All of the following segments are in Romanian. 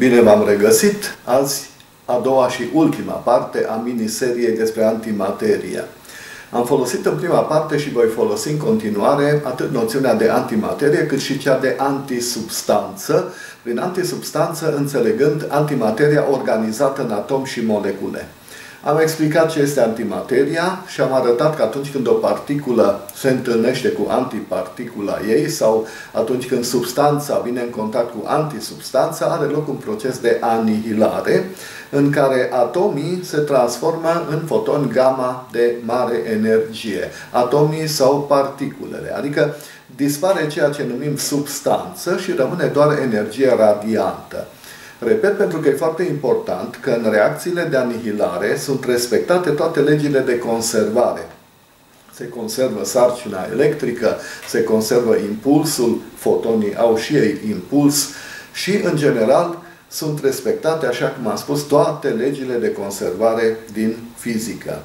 Bine v-am regăsit! Azi, a doua și ultima parte a miniseriei despre antimateria. Am folosit în prima parte și voi folosi în continuare atât noțiunea de antimaterie, cât și cea de antisubstanță, prin antisubstanță înțelegând antimateria organizată în atom și molecule. Am explicat ce este antimateria și am arătat că atunci când o particulă se întâlnește cu antiparticula ei sau atunci când substanța vine în contact cu antisubstanța, are loc un proces de anihilare în care atomii se transformă în fotoni gamma de mare energie, atomii sau particulele, adică dispare ceea ce numim substanță și rămâne doar energie radiantă. Repet, pentru că e foarte important că în reacțiile de anihilare sunt respectate toate legile de conservare. Se conservă sarcina electrică, se conservă impulsul, fotonii au și ei impuls și, în general, sunt respectate, așa cum am spus, toate legile de conservare din fizică.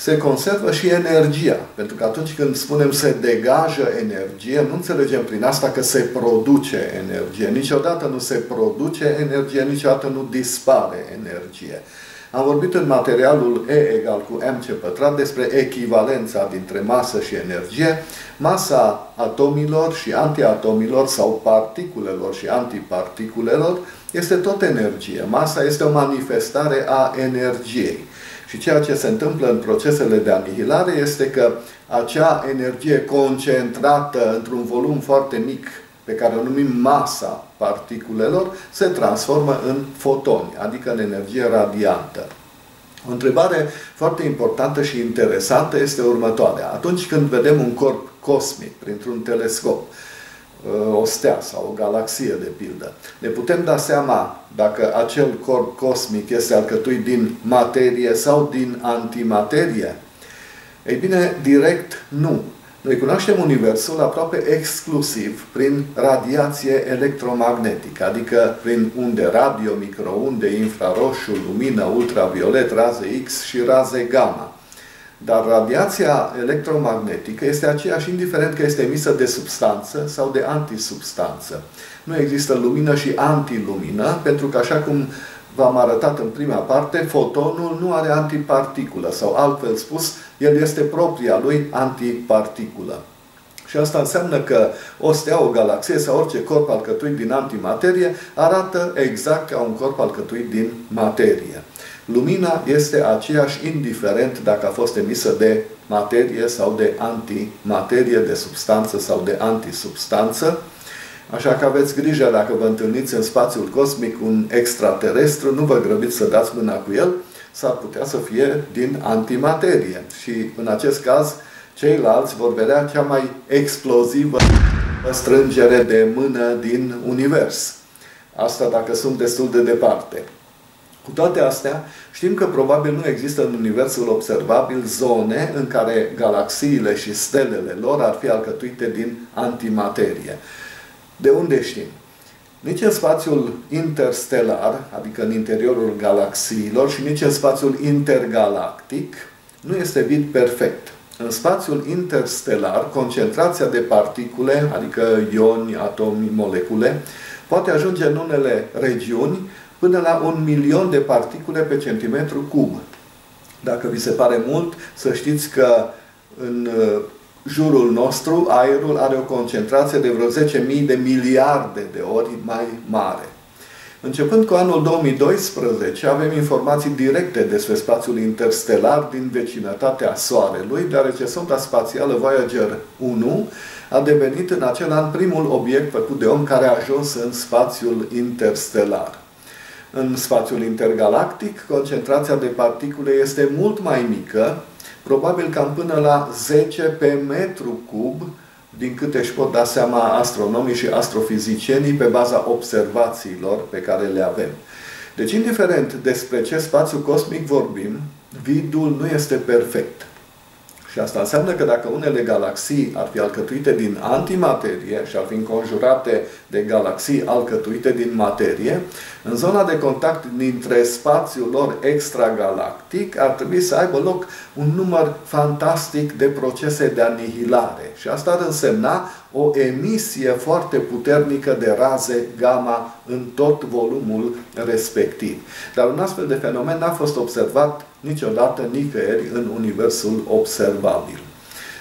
Se conservă și energia, pentru că atunci când spunem se degajă energie, nu înțelegem prin asta că se produce energie. Niciodată nu se produce energie, niciodată nu dispare energie. Am vorbit în materialul E=mc² despre echivalența dintre masă și energie. Masa atomilor și antiatomilor sau particulelor și antiparticulelor este tot energie. Masa este o manifestare a energiei. Și ceea ce se întâmplă în procesele de anihilare este că acea energie concentrată într-un volum foarte mic, pe care o numim masa particulelor, se transformă în fotoni, adică în energie radiantă. O întrebare foarte importantă și interesantă este următoarea. Atunci când vedem un corp cosmic printr-un telescop, o stea sau o galaxie, de pildă, ne putem da seama dacă acel corp cosmic este alcătuit din materie sau din antimaterie? Ei bine, direct nu. Noi cunoaștem Universul aproape exclusiv prin radiație electromagnetică, adică prin unde radio, microunde, infraroșu, lumină, ultraviolet, raze X și raze gamma. Dar radiația electromagnetică este aceeași, indiferent că este emisă de substanță sau de antisubstanță. Nu există lumină și antilumină, pentru că, așa cum v-am arătat în prima parte, fotonul nu are antiparticulă, sau altfel spus, el este propria lui antiparticulă. Și asta înseamnă că o stea, o galaxie sau orice corp alcătuit din antimaterie arată exact ca un corp alcătuit din materie. Lumina este aceeași, indiferent dacă a fost emisă de materie sau de antimaterie, de substanță sau de antisubstanță. Așa că aveți grijă, dacă vă întâlniți în spațiul cosmic un extraterestru, nu vă grăbiți să dați mâna cu el, s-ar putea să fie din antimaterie. Și în acest caz, ceilalți vor vedea cea mai explozivă strângere de mână din univers. Asta dacă sunt destul de departe. Cu toate astea, știm că probabil nu există în universul observabil zone în care galaxiile și stelele lor ar fi alcătuite din antimaterie. De unde știm? Nici în spațiul interstelar, adică în interiorul galaxiilor, și nici în spațiul intergalactic, nu este vid perfect. În spațiul interstelar, concentrația de particule, adică ioni, atomi, molecule, poate ajunge în unele regiuni până la 1.000.000 de particule pe centimetru cub. Dacă vi se pare mult, să știți că în jurul nostru aerul are o concentrație de vreo 10.000 de miliarde de ori mai mare. Începând cu anul 2012, avem informații directe despre spațiul interstelar din vecinătatea Soarelui, deoarece sonda spațială Voyager 1 a devenit în acel an primul obiect făcut de om care a ajuns în spațiul interstelar. În spațiul intergalactic, concentrația de particule este mult mai mică, probabil cam până la 10 pe metru cub, din câte își pot da seama astronomii și astrofizicienii pe baza observațiilor pe care le avem. Deci, indiferent despre ce spațiu cosmic vorbim, vidul nu este perfect. Și Și asta înseamnă că dacă unele galaxii ar fi alcătuite din antimaterie și ar fi înconjurate de galaxii alcătuite din materie, în zona de contact dintre spațiul lor extragalactic ar trebui să aibă loc un număr fantastic de procese de anihilare. Și asta ar însemna o emisie foarte puternică de raze gamma în tot volumul respectiv. Dar un astfel de fenomen n-a fost observat niciodată, nicăieri în universul observabil.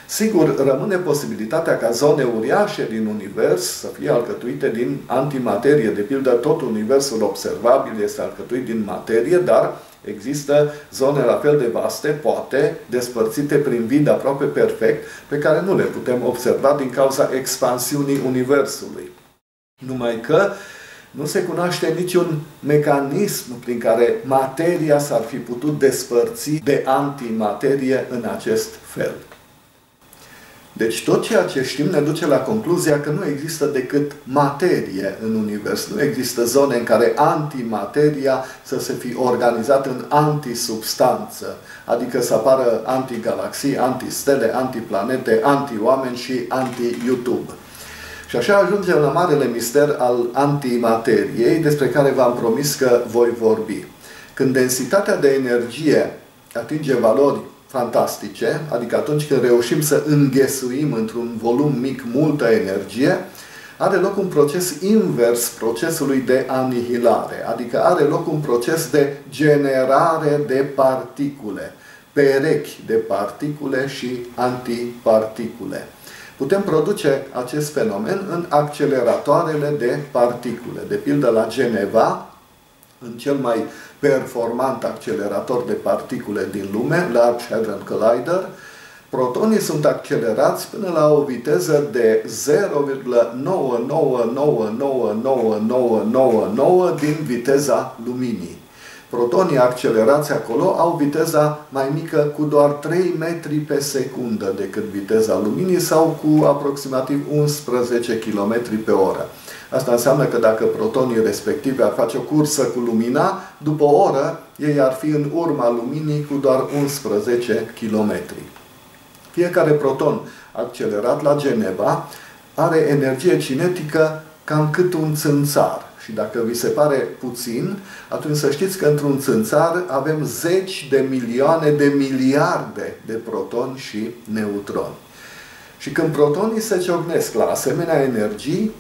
Sigur, rămâne posibilitatea ca zone uriașe din univers să fie alcătuite din antimaterie. De pildă, tot universul observabil este alcătuit din materie, dar există zone la fel de vaste, poate, despărțite prin vid aproape perfect, pe care nu le putem observa din cauza expansiunii universului. Numai că nu se cunoaște niciun mecanism prin care materia s-ar fi putut despărți de antimaterie în acest fel. Deci tot ceea ce știm ne duce la concluzia că nu există decât materie în univers. Nu există zone în care antimateria să se fi organizat în antisubstanță, adică să apară antigalaxii, antistele, antiplanete, anti-oameni și anti-YouTube. Și așa ajungem la marele mister al antimateriei, despre care v-am promis că voi vorbi. Când densitatea de energie atinge valori fantastice, adică atunci când reușim să înghesuim într-un volum mic multă energie, are loc un proces invers procesului de anihilare, adică are loc un proces de generare de particule, perechi de particule și antiparticule. Putem produce acest fenomen în acceleratoarele de particule. De pildă, la Geneva, în cel mai performant accelerator de particule din lume, Large Hadron Collider, protonii sunt accelerați până la o viteză de 0,99999999 din viteza luminii. Protonii accelerați acolo au viteza mai mică cu doar 3 metri pe secundă decât viteza luminii sau cu aproximativ 11 km pe oră. Asta înseamnă că dacă protonii respectivi ar face o cursă cu lumina, după o oră ei ar fi în urma luminii cu doar 11 km. Fiecare proton accelerat la Geneva are energie cinetică cam cât un țânțar. Și dacă vi se pare puțin, atunci să știți că într-un țânțar avem zeci de milioane de miliarde de protoni și neutroni. Și când protonii se ciocnesc la asemenea energii,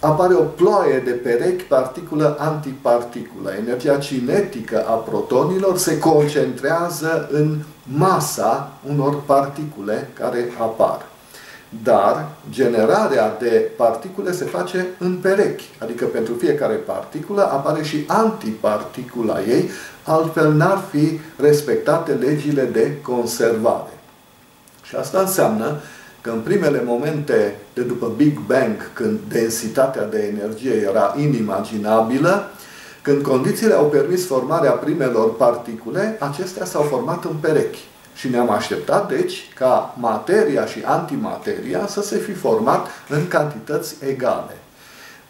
apare o ploaie de perechi particulă-antiparticulă. Energia cinetică a protonilor se concentrează în masa unor particule care apar. Dar generarea de particule se face în perechi, adică pentru fiecare particulă apare și antiparticula ei, altfel n-ar fi respectate legile de conservare. Și asta înseamnă că în primele momente de după Big Bang, când densitatea de energie era inimaginabilă, când condițiile au permis formarea primelor particule, acestea s-au format în perechi. Și ne-am așteptat, deci, ca materia și antimateria să se fi format în cantități egale.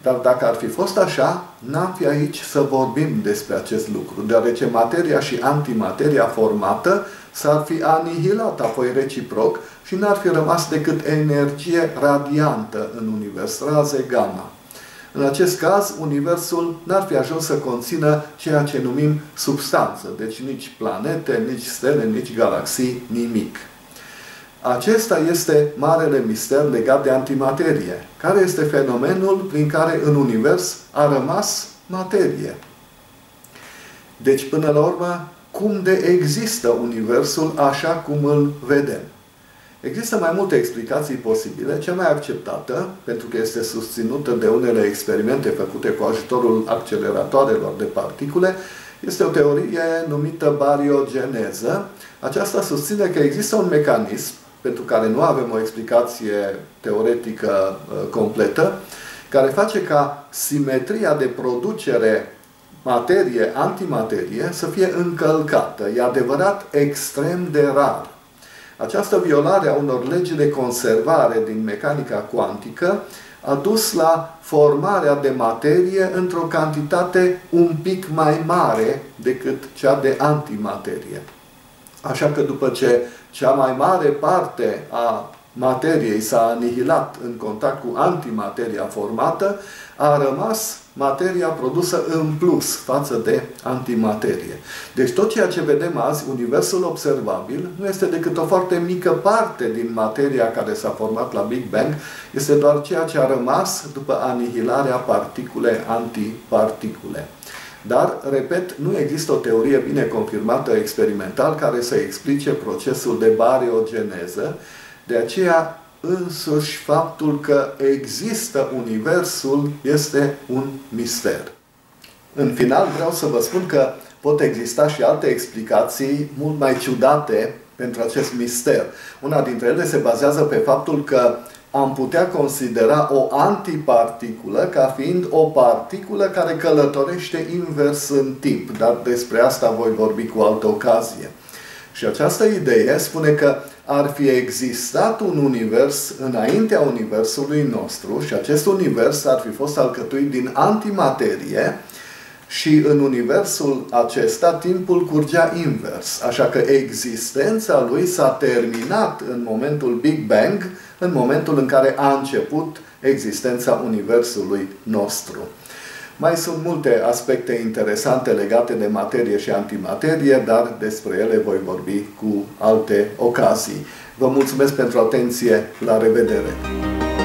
Dar dacă ar fi fost așa, n-am fi aici să vorbim despre acest lucru, deoarece materia și antimateria formată s-ar fi anihilat apoi reciproc și n-ar fi rămas decât energie radiantă în univers, raze gamma. În acest caz, universul n-ar fi ajuns să conțină ceea ce numim substanță, deci nici planete, nici stele, nici galaxii, nimic. Acesta este marele mister legat de antimaterie, care este fenomenul prin care în univers a rămas materie. Deci, până la urmă, cum de există universul așa cum îl vedem? Există mai multe explicații posibile, cea mai acceptată, pentru că este susținută de unele experimente făcute cu ajutorul acceleratoarelor de particule, este o teorie numită bariogeneză. Aceasta susține că există un mecanism, pentru care nu avem o explicație teoretică completă, care face ca simetria de producere materie-antimaterie să fie încălcată. E adevărat extrem de rar. Această violare a unor legi de conservare din mecanica cuantică a dus la formarea de materie într-o cantitate un pic mai mare decât cea de antimaterie. Așa că după ce cea mai mare parte a materiei s-a anihilat în contact cu antimateria formată, a rămas materia produsă în plus față de antimaterie. Deci tot ceea ce vedem azi, universul observabil, nu este decât o foarte mică parte din materia care s-a format la Big Bang, este doar ceea ce a rămas după anihilarea particule-antiparticule. Dar, repet, nu există o teorie bine confirmată experimental care să explice procesul de bariogeneză. De aceea, însuși, faptul că există universul este un mister. În final, vreau să vă spun că pot exista și alte explicații mult mai ciudate pentru acest mister. Una dintre ele se bazează pe faptul că am putea considera o antiparticulă ca fiind o particulă care călătorește invers în timp. Dar despre asta voi vorbi cu altă ocazie. Și această idee spune că ar fi existat un univers înaintea universului nostru și acest univers ar fi fost alcătuit din antimaterie și în universul acesta timpul curgea invers. Așa că existența lui s-a terminat în momentul Big Bang, în momentul în care a început existența universului nostru. Mai sunt multe aspecte interesante legate de materie și antimaterie, dar despre ele voi vorbi cu alte ocazii. Vă mulțumesc pentru atenție. La revedere!